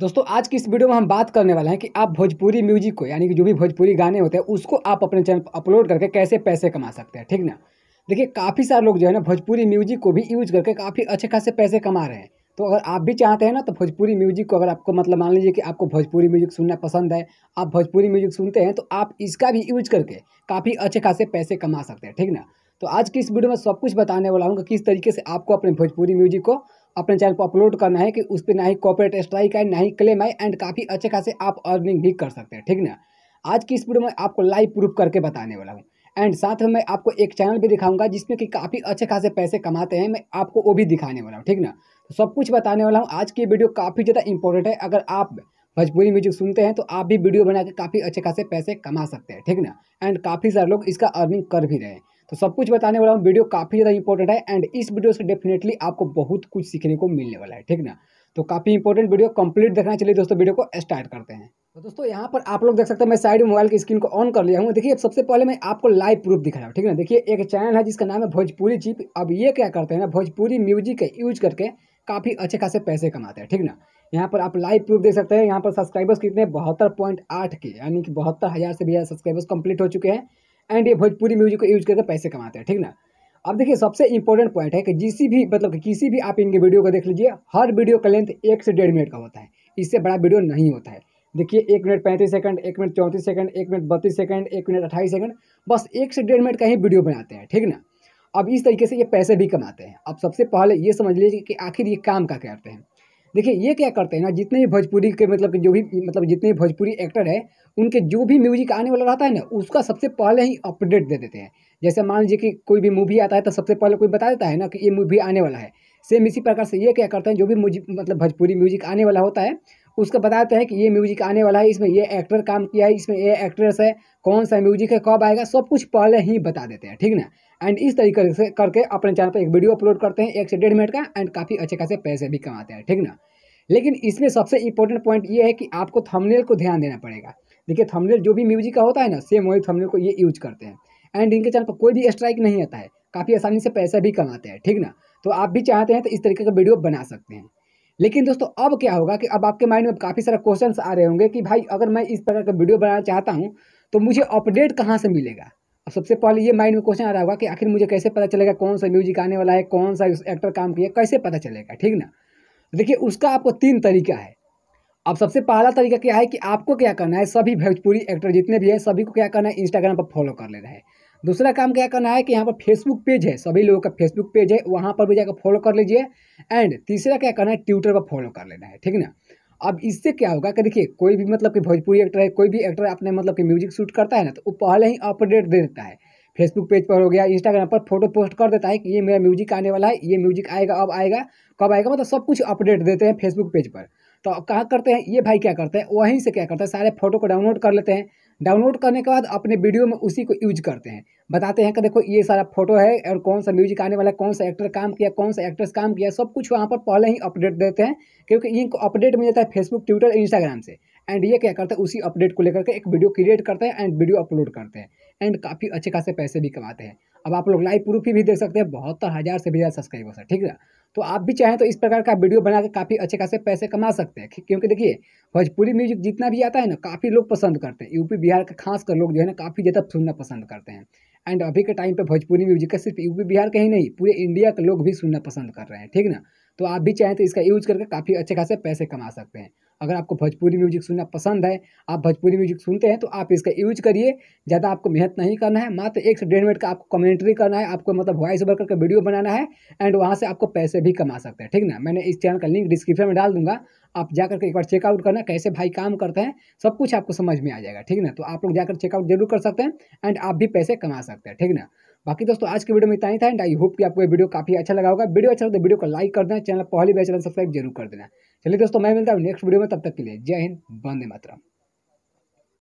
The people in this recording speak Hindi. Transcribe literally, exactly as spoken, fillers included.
दोस्तों आज की इस वीडियो में हम बात करने वाले हैं कि आप भोजपुरी म्यूजिक को यानी कि जो भी भोजपुरी गाने होते हैं उसको आप अपने चैनल पर अपलोड करके कैसे पैसे कमा सकते हैं, ठीक ना। देखिए काफ़ी सारे लोग जो है ना भोजपुरी म्यूजिक को भी यूज करके काफ़ी अच्छे खासे पैसे कमा रहे हैं। तो अगर आप भी चाहते हैं ना तो भोजपुरी म्यूजिक को, अगर आपको मतलब मान लीजिए कि आपको भोजपुरी म्यूजिक सुनना पसंद है, आप भोजपुरी म्यूजिक सुनते हैं तो आप इसका भी यूज करके काफ़ी अच्छे खासे पैसे कमा सकते हैं, ठीक ना। तो आज की इस वीडियो में सब कुछ बताने वाला हूँ कि किस तरीके से आपको अपने भोजपुरी म्यूजिक को अपने चैनल पर अपलोड करना है कि उस पर ना ही कॉपीराइट स्ट्राइक आए, ना ही क्लेम आए एंड काफ़ी अच्छे खासे आप अर्निंग भी कर सकते हैं, ठीक ना। आज की इस वीडियो में आपको लाइव प्रूफ करके बताने वाला हूँ एंड साथ में मैं आपको एक चैनल भी दिखाऊंगा जिसमें कि काफ़ी अच्छे खासे पैसे कमाते हैं, मैं आपको वो भी दिखाने वाला हूँ, ठीक ना। तो सब कुछ बताने वाला हूँ। आज की वीडियो काफ़ी ज़्यादा इंपॉर्टेंट है। अगर आप भोजपुरी म्यूजिक सुनते हैं तो आप भी वीडियो बना के काफ़ी अच्छे खासे पैसे कमा सकते हैं, ठीक ना। एंड काफ़ी सारे लोग इसका अर्निंग कर भी रहे हैं। तो सब कुछ बताने वाला हूँ। वीडियो काफ़ी ज़्यादा इंपॉर्टेंट है एंड इस वीडियो से डेफिनेटली आपको बहुत कुछ सीखने को मिलने वाला है, ठीक ना। तो काफ़ी इंपॉर्टेंट वीडियो कंप्लीट देखना। चलिए दोस्तों वीडियो को स्टार्ट करते हैं। तो दोस्तों यहाँ पर आप लोग देख सकते हैं मैं साइड में मोबाइल की स्क्रीन को ऑन कर लिया हूँ। देखिए सबसे पहले मैं आपको लाइव प्रूफ दिखा रहा हूँ, ठीक है ना। देखिए एक चैनल है जिसका नाम है भोजपुरी चिप। अब ये क्या करते हैं ना, भोजपुरी म्यूजिक का यूज करके काफ़ी अच्छे खासे पैसे कमाते हैं, ठीक ना। यहाँ पर आप लाइव प्रूफ देख सकते हैं। यहाँ पर सब्सक्राइबर्स कितने बहत्तर पॉइंट आठ के यानी कि बहत्तर हज़ार से भी ज़्यादा सब्सक्राइबर्स कंप्लीट हो चुके हैं एंड ये भोजपुरी म्यूजिक को यूज करके पैसे कमाते हैं, ठीक ना। अब देखिए सबसे इंपॉर्टेंट पॉइंट है कि जिस भी मतलब किसी भी आप इनके वीडियो को देख लीजिए, हर वीडियो का लेंथ एक से डेढ़ मिनट का होता है, इससे बड़ा वीडियो नहीं होता है। देखिए एक मिनट पैंतीस सेकंड, एक मिनट चौंतीस सेकंड, एक मिनट बत्तीस सेकंड, एक मिनट अट्ठाईस सेकंड, बस एक से डेढ़ मिनट का ही वीडियो बनाते हैं, ठीक ना। अब इस तरीके से ये पैसे भी कमाते हैं। अब सबसे पहले ये समझ लीजिए कि आखिर ये काम का करते हैं। देखिए ये क्या करते हैं ना, जितने भी भोजपुरी के मतलब जो भी मतलब जितने भी भोजपुरी एक्टर है उनके जो भी म्यूजिक आने वाला रहता है ना उसका सबसे पहले ही अपडेट दे देते हैं। जैसे मान लीजिए कि कोई भी मूवी आता है तो सबसे पहले कोई बता देता है ना कि ये मूवी आने वाला है। सेम इसी प्रकार से ये क्या करते हैं, जो भी मतलब भोजपुरी म्यूजिक आने वाला होता है उसका बताते हैं कि ये म्यूजिक आने वाला है, इसमें ये एक्टर काम किया है, इसमें ये एक्ट्रेस है, कौन सा म्यूजिक है, कब आएगा, सब कुछ पहले ही बता देते हैं, ठीक ना। एंड इस तरीके से करके अपने चैनल पर एक वीडियो अपलोड करते हैं एक से डेढ़ मिनट का एंड काफ़ी अच्छे खासे पैसे भी कमाते हैं, ठीक ना। लेकिन इसमें सबसे इंपॉर्टेंट पॉइंट ये है कि आपको थंबनेल को ध्यान देना पड़ेगा। देखिए थंबनेल जो भी म्यूजिक का होता है ना सेम वही थंबनेल को ये यूज करते हैं एंड इनके चैनल पर कोई भी स्ट्राइक नहीं आता है, काफ़ी आसानी से पैसा भी कमाते हैं, ठीक ना। तो आप भी चाहते हैं तो इस तरीके का वीडियो बना सकते हैं। लेकिन दोस्तों अब क्या होगा कि अब आपके माइंड में काफ़ी सारे क्वेश्चंस आ रहे होंगे कि भाई अगर मैं इस प्रकार का वीडियो बनाना चाहता हूँ तो मुझे अपडेट कहाँ से मिलेगा। अब सबसे पहले ये माइंड में क्वेश्चन आ रहा होगा कि आखिर मुझे कैसे पता चलेगा कौन सा म्यूजिक आने वाला है, कौन सा एक्टर काम किया, कैसे पता चलेगा, ठीक ना। देखिए उसका आपको तीन तरीका है। अब सबसे पहला तरीका क्या है कि आपको क्या करना है, सभी भोजपुरी एक्टर जितने भी हैं सभी को क्या करना है, इंस्टाग्राम पर फॉलो कर लेना है। दूसरा काम क्या करना है कि यहाँ पर फेसबुक पेज है, सभी लोगों का फेसबुक पेज है, वहाँ पर भी जाकर फॉलो कर लीजिए। एंड तीसरा क्या करना है, ट्विटर पर फॉलो कर लेना है, ठीक ना। अब इससे क्या होगा कि देखिए कोई भी मतलब कि भोजपुरी एक्टर है, कोई भी एक्टर अपने मतलब कि म्यूजिक शूट करता है ना तो वो पहले ही अपडेट दे देता है। फेसबुक पेज पर हो गया, इंस्टाग्राम पर फोटो पोस्ट कर देता है कि ये मेरा म्यूजिक आने वाला है, ये म्यूजिक आएगा, अब आएगा, कब आएगा, मतलब सब कुछ अपडेट देते हैं फेसबुक पेज पर। तो कहाँ करते हैं ये भाई क्या करते हैं, वहीं से क्या करते हैं सारे फोटो को डाउनलोड कर लेते हैं। डाउनलोड करने के बाद अपने वीडियो में उसी को यूज करते हैं, बताते हैं कि देखो ये सारा फोटो है और कौन सा म्यूजिक आने वाला है, कौन सा एक्टर काम किया, कौन सा एक्ट्रेस काम किया, सब कुछ वहाँ पर पहले ही अपडेट देते हैं क्योंकि इनको अपडेट मिल जाता है फेसबुक, ट्विटर, इंस्टाग्राम से। एंड ये क्या करते हैं उसी अपडेट को लेकर के एक वीडियो क्रिएट करते हैं एंड वीडियो अपलोड करते हैं एंड काफ़ी अच्छे खासे पैसे भी कमाते हैं। अब आप लोग लाइव प्रूफ भी देख सकते हैं, बहत्तर हज़ार से भी ज़्यादा सब्सक्राइबर्स है, ठीक है। तो आप भी चाहें तो इस प्रकार का वीडियो बना के काफ़ी अच्छे खासे पैसे कमा सकते हैं क्योंकि देखिए भोजपुरी म्यूजिक जितना भी आता है ना काफ़ी लोग पसंद करते हैं। यूपी बिहार का खासकर लोग जो है ना काफ़ी ज़्यादा सुनना पसंद करते हैं एंड अभी के टाइम पे भोजपुरी म्यूजिक का सिर्फ यूपी बिहार का ही नहीं पूरे इंडिया के लोग भी सुनना पसंद कर रहे हैं, ठीक ना। तो आप भी चाहें तो इसका यूज करके काफ़ी अच्छे खासे पैसे कमा सकते हैं। अगर आपको भोजपुरी म्यूजिक सुनना पसंद है, आप भोजपुरी म्यूजिक सुनते हैं तो आप इसका यूज करिए। ज़्यादा आपको मेहनत नहीं करना है, मात्र एक से डेढ़ मिनट का आपको कमेंट्री करना है, आपको मतलब वॉइस ओवर करके वीडियो बनाना है एंड वहाँ से आपको पैसे भी कमा सकते हैं, ठीक ना। मैंने इस चैनल का लिंक डिस्क्रिप्शन में डाल दूंगा, आप जाकर के एक बार चेकआउट करना कैसे भाई काम करते हैं, सब कुछ आपको समझ में आ जाएगा, ठीक ना। तो आप लोग जाकर चेकआउट जरूर कर सकते हैं एंड आप भी पैसे कमा सकते हैं, ठीक ना। बाकी दोस्तों आज के वीडियो में इतना ही था एंड आई होप कि आपको ये वीडियो काफी अच्छा लगा होगा। वीडियो अच्छा लगा तो वीडियो को लाइक कर देना, चैनल पहली बार चैनल सब्सक्राइब जरूर कर देना। चलिए दोस्तों मैं मिलता हूँ नेक्स्ट वीडियो में, तब तक के लिए जय हिंद, वंदे मातरम।